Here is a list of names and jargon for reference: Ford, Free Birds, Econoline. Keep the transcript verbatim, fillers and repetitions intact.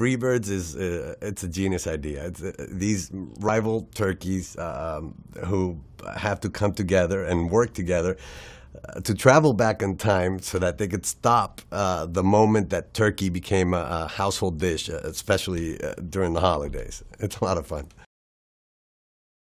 Free Birds is uh, it's a genius idea. It's, uh, these rival turkeys um, who have to come together and work together uh, to travel back in time so that they could stop uh, the moment that turkey became a, a household dish, especially uh, during the holidays. It's a lot of fun.